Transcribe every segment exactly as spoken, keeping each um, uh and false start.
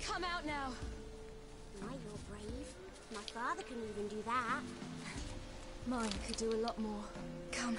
can come out now. My, you're brave. My father can even do that. Mine could do a lot more. Come.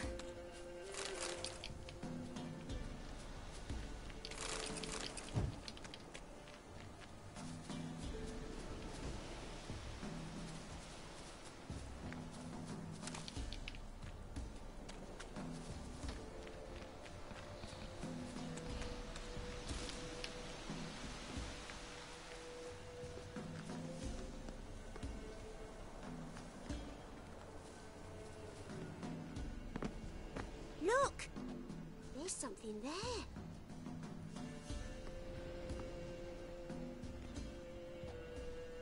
Something there.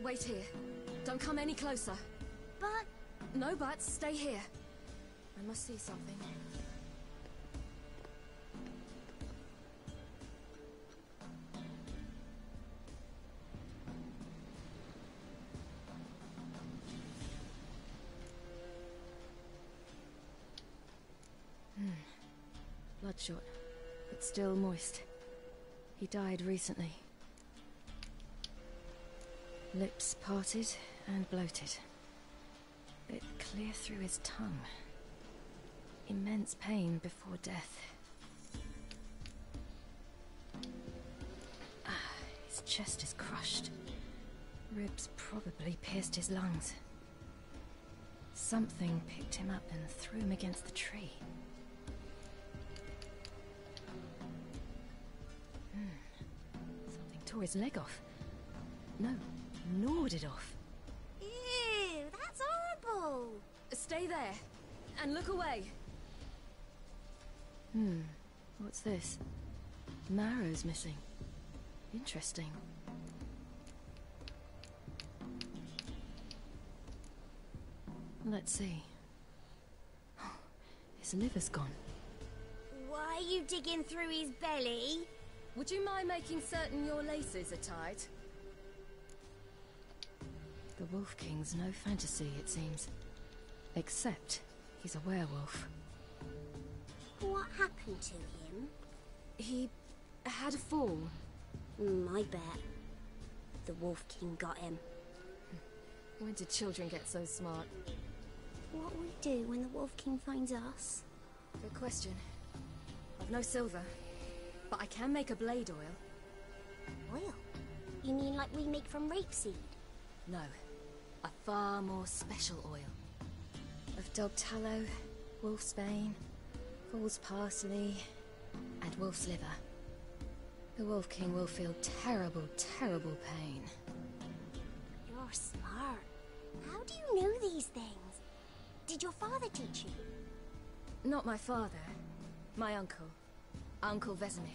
Wait here. Don't come any closer. But... No buts. Stay here. I must see something. Bloodshot, but still moist. He died recently. Lips parted and bloated. Bit clear through his tongue. Immense pain before death. Ah, his chest is crushed. Ribs probably pierced his lungs. Something picked him up and threw him against the tree. Tore his leg off. No, gnawed it off. Ew, that's horrible. Stay there, and look away. Hmm, what's this? Marrow's missing. Interesting. Let's see. His liver's gone. Why are you digging through his belly? Would you mind making certain your laces are tied? The Wolf King's no fantasy, it seems. Except he's a werewolf. What happened to him? He had a fall. Mm, I bet. The Wolf King got him. When did children get so smart? What will we do when the Wolf King finds us? Good question. I've no silver. But I can make a blade oil. Oil? You mean like we make from rapeseed? No. A far more special oil. Of dog tallow, wolf's bane, fool's parsley, and wolf's liver. The Wolf King will feel terrible, terrible pain. You're smart. How do you know these things? Did your father teach you? Not my father. My uncle. Uncle Vesemir.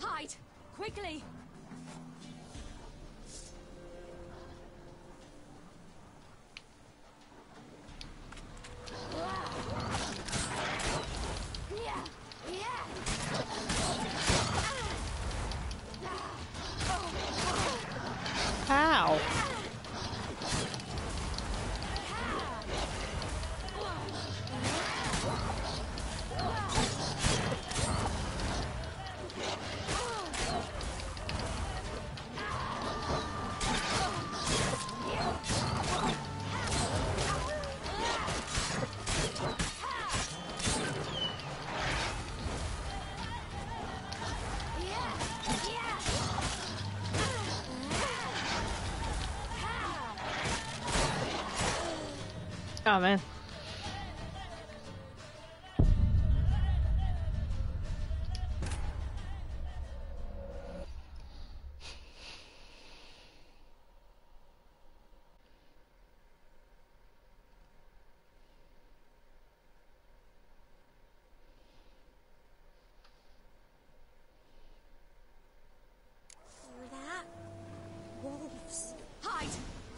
Hide! Quickly! Ow! Oh man.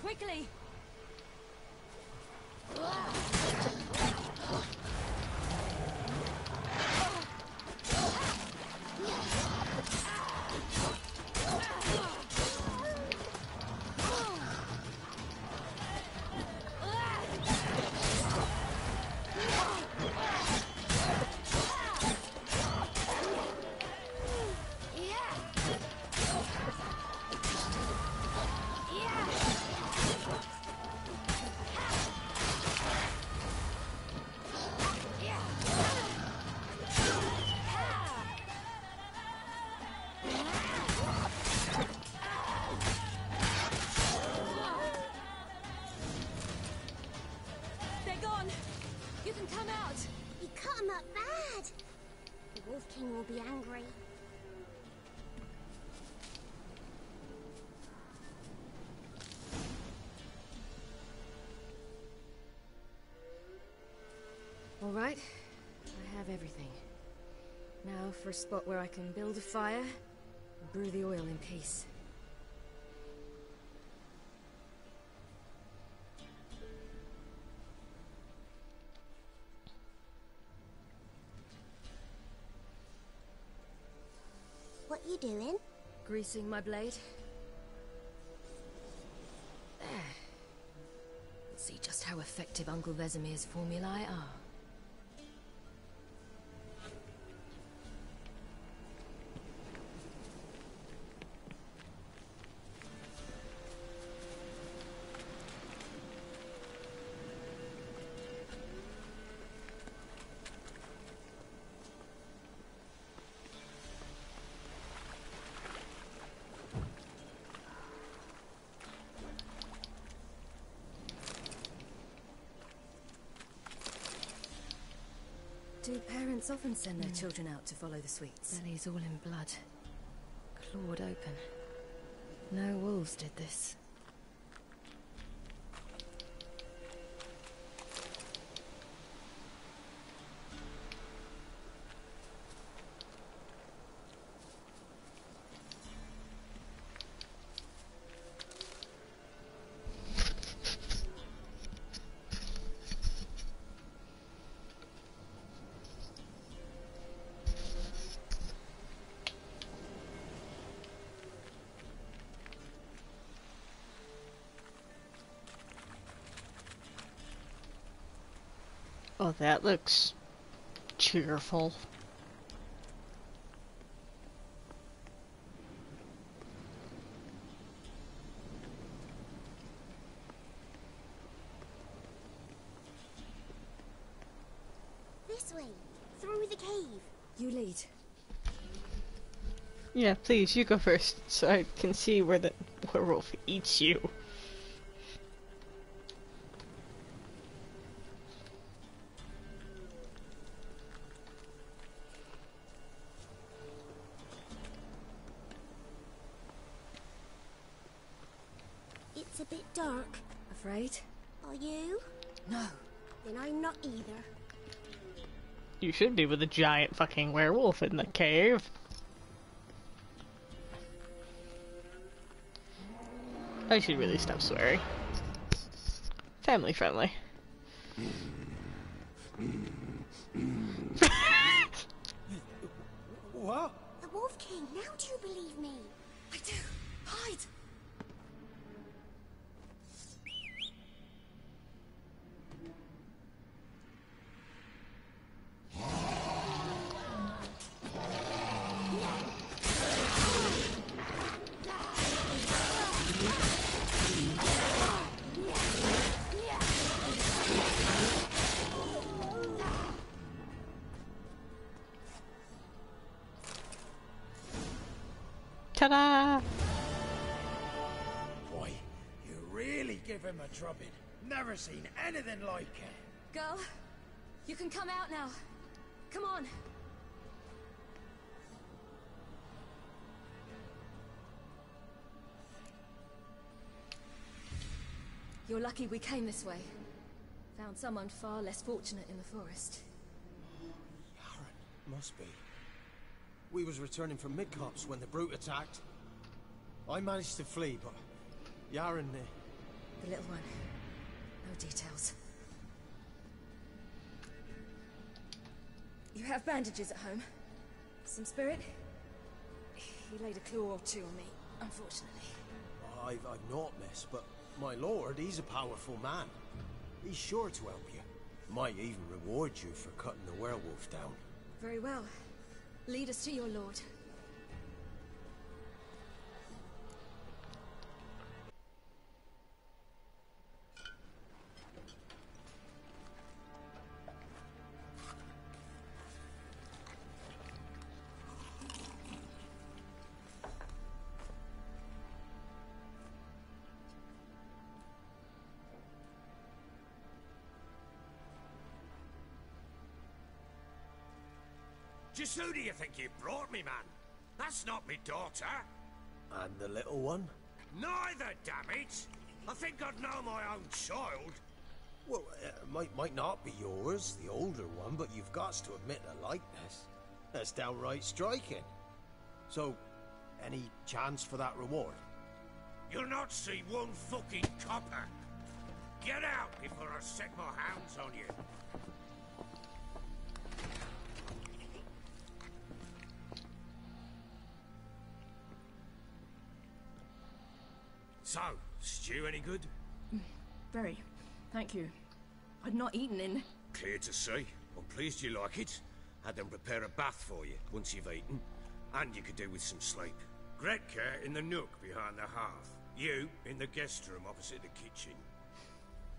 Quickly! All right, I have everything. Now for a spot where I can build a fire and brew the oil in peace. What you doing? Greasing my blade. There. Let's see just how effective Uncle Vesemir's formulae are. Do parents often send their mm. children out to follow the sweets? Belly's all in blood. Clawed open. No wolves did this. Oh, that looks cheerful. This way, through the cave. You lead. Yeah, please, you go first, so I can see where the werewolf eats you. Afraid? Are you? No. Then I'm not either. You should be with a giant fucking werewolf in the cave. I should really stop swearing. Family friendly. What? The Wolf King, now do you believe me? I do. Hide! Ta-da! Boy, you really give him a drubbing. Never seen anything like it. Girl, you can come out now. Come on. You're lucky we came this way. Found someone far less fortunate in the forest. Yaron, must be. We was returning from Midcops when the brute attacked. I managed to flee, but Yaron, The little one. No details. You have bandages at home? Some spirit? He laid a claw or two on me, unfortunately. I've, I've not, miss, but my lord, he's a powerful man. He's sure to help you. Might even reward you for cutting the werewolf down. Very well. Lead us to your lord. Just who do you think you brought me, man? That's not me daughter. And the little one? Neither, damn it! I think I'd know my own child. Well, it might, might not be yours, the older one, but you've got to admit a likeness. That's downright striking. So, any chance for that reward? You'll not see one fucking copper. Get out before I set my hounds on you. So, stew any good? Very. Thank you. I'd not eaten in... Clear to see. I'm pleased you like it. Had them prepare a bath for you, once you've eaten. And you could do with some sleep. Gretka in the nook behind the hearth. You, in the guest room opposite the kitchen.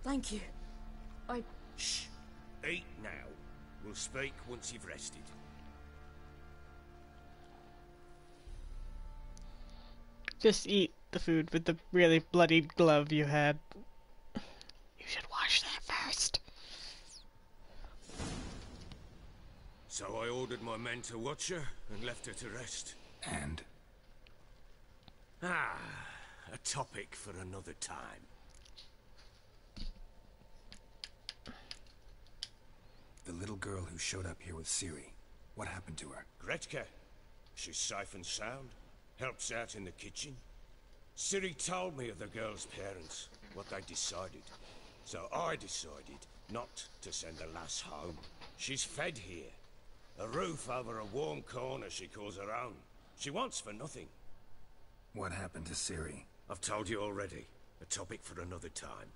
Thank you. I... Shh. Eat now. We'll speak once you've rested. Just eat the food with the really bloodied glove you had. You should wash that first. So I ordered my men to watch her and left her to rest. And? Ah, a topic for another time. The little girl who showed up here with Ciri, what happened to her? Gretka. She's safe and sound. Helps out in the kitchen. Ciri told me of the girl's parents, what they decided. So I decided not to send the lass home. She's fed here. A roof over a warm corner she calls her own. She wants for nothing. What happened to Ciri? I've told you already. A topic for another time.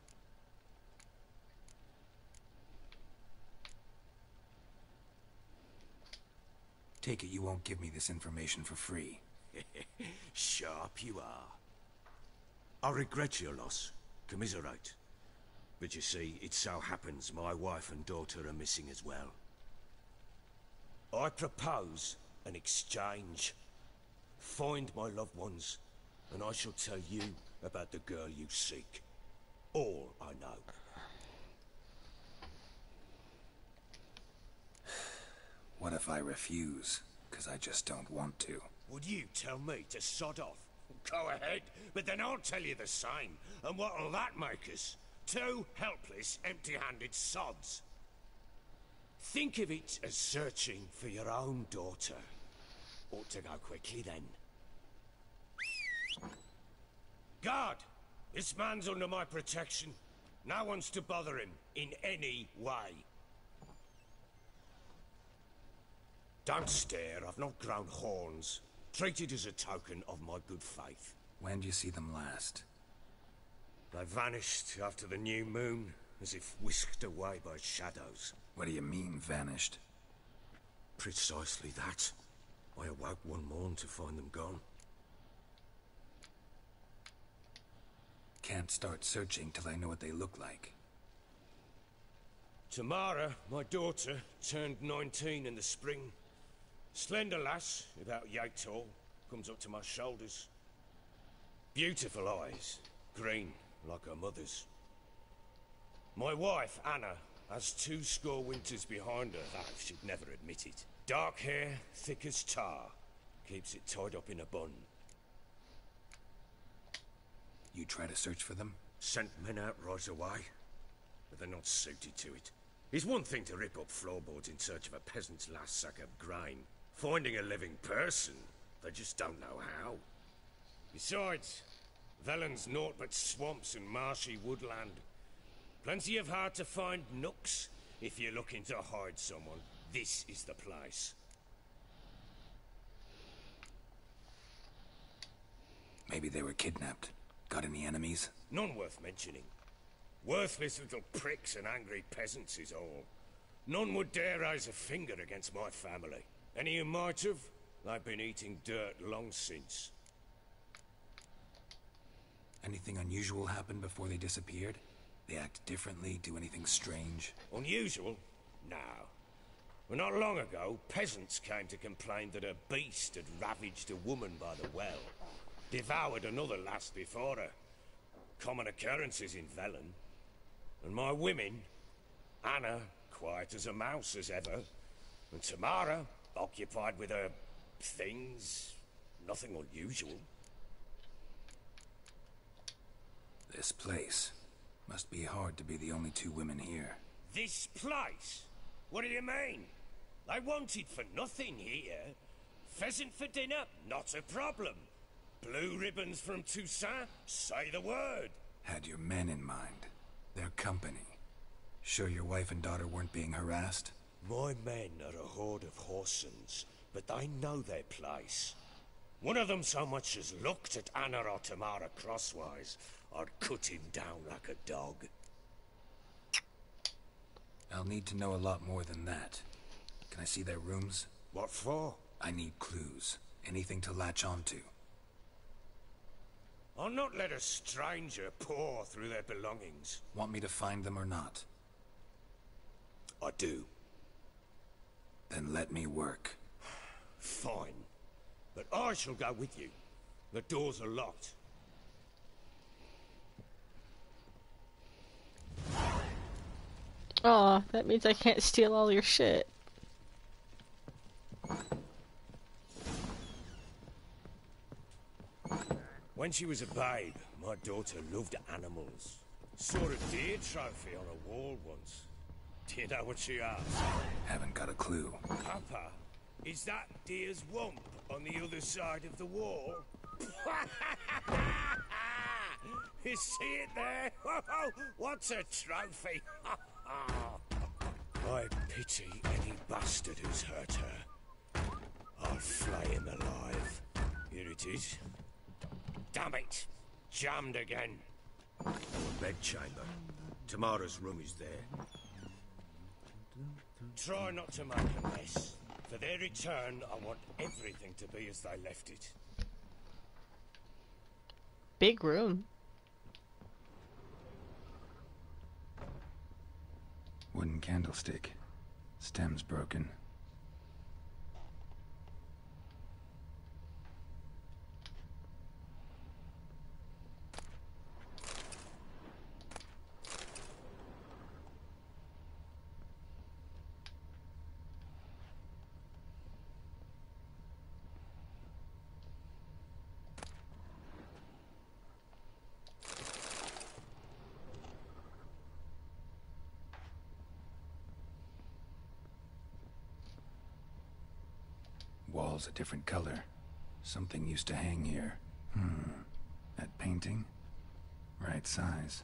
Take it you won't give me this information for free. Sharp you are. I regret your loss, commiserate. But you see, it so happens my wife and daughter are missing as well. I propose an exchange. Find my loved ones, and I shall tell you about the girl you seek. All I know. What if I refuse? Because I just don't want to. Would you tell me to sod off? Go ahead, but then I'll tell you the same. And what'll that make us? Two helpless, empty-handed sods. Think of it as searching for your own daughter. Ought to go quickly, then. Guard! This man's under my protection. No one's to bother him in any way. Don't stare, I've not grown horns. Treated as a token of my good faith. When do you see them last? They vanished after the new moon, as if whisked away by shadows. What do you mean, vanished? Precisely that. I awoke one morn to find them gone. Can't start searching till I know what they look like. Tamara, my daughter, turned nineteen in the spring. Slender lass, about yay tall, comes up to my shoulders. Beautiful eyes, green, like her mother's. My wife, Anna, has two score winters behind her, though she'd never admit it. Dark hair, thick as tar, keeps it tied up in a bun. You try to search for them? Sent men out right away, but they're not suited to it. It's one thing to rip up floorboards in search of a peasant's last sack of grain. Finding a living person, they just don't know how. Besides, Velen's naught but swamps and marshy woodland. Plenty of hard to find nooks. If you're looking to hide someone, this is the place. Maybe they were kidnapped. Got any enemies? None worth mentioning. Worthless little pricks and angry peasants is all. None would dare raise a finger against my family. Any who might have, they've been eating dirt long since. Anything unusual happened before they disappeared? They act differently, do anything strange? Unusual? No. Well, not long ago, peasants came to complain that a beast had ravaged a woman by the well. Devoured another lass before her. Common occurrences in Velen. And my women, Anna, quiet as a mouse as ever, and Tamara, occupied with her things, nothing unusual. This place must be hard to be the only two women here. This place? What do you mean? They wanted for nothing here. Pheasant for dinner, not a problem. Blue ribbons from Toussaint, say the word. Had your men in mind, their company. Sure your wife and daughter weren't being harassed? My men are a horde of horsens, but they know their place. One of them so much as looked at Anna or Tamara crosswise, I'd cut him down like a dog. I'll need to know a lot more than that. Can I see their rooms? What for? I need clues. Anything to latch onto. I'll not let a stranger pore through their belongings. Want me to find them or not? I do. Then let me work. Fine. But I shall go with you. The doors are locked. Aw, oh, that means I can't steal all your shit. When she was a babe, my daughter loved animals. Saw a deer trophy on a wall once. Do you know what she asked? Haven't got a clue. Papa, is that deer's wump on the other side of the wall? You see it there? What's a trophy? I pity any bastard who's hurt her. I'll flay him alive. Here it is. Damn it! Jammed again. Our bedchamber. Tamara's room is there. Try not to make a mess. For their return, I want everything to be as they left it. Big room. Wooden candlestick. Stem's broken. Wall's a different color. Something used to hang here. Hmm. That painting? Right size.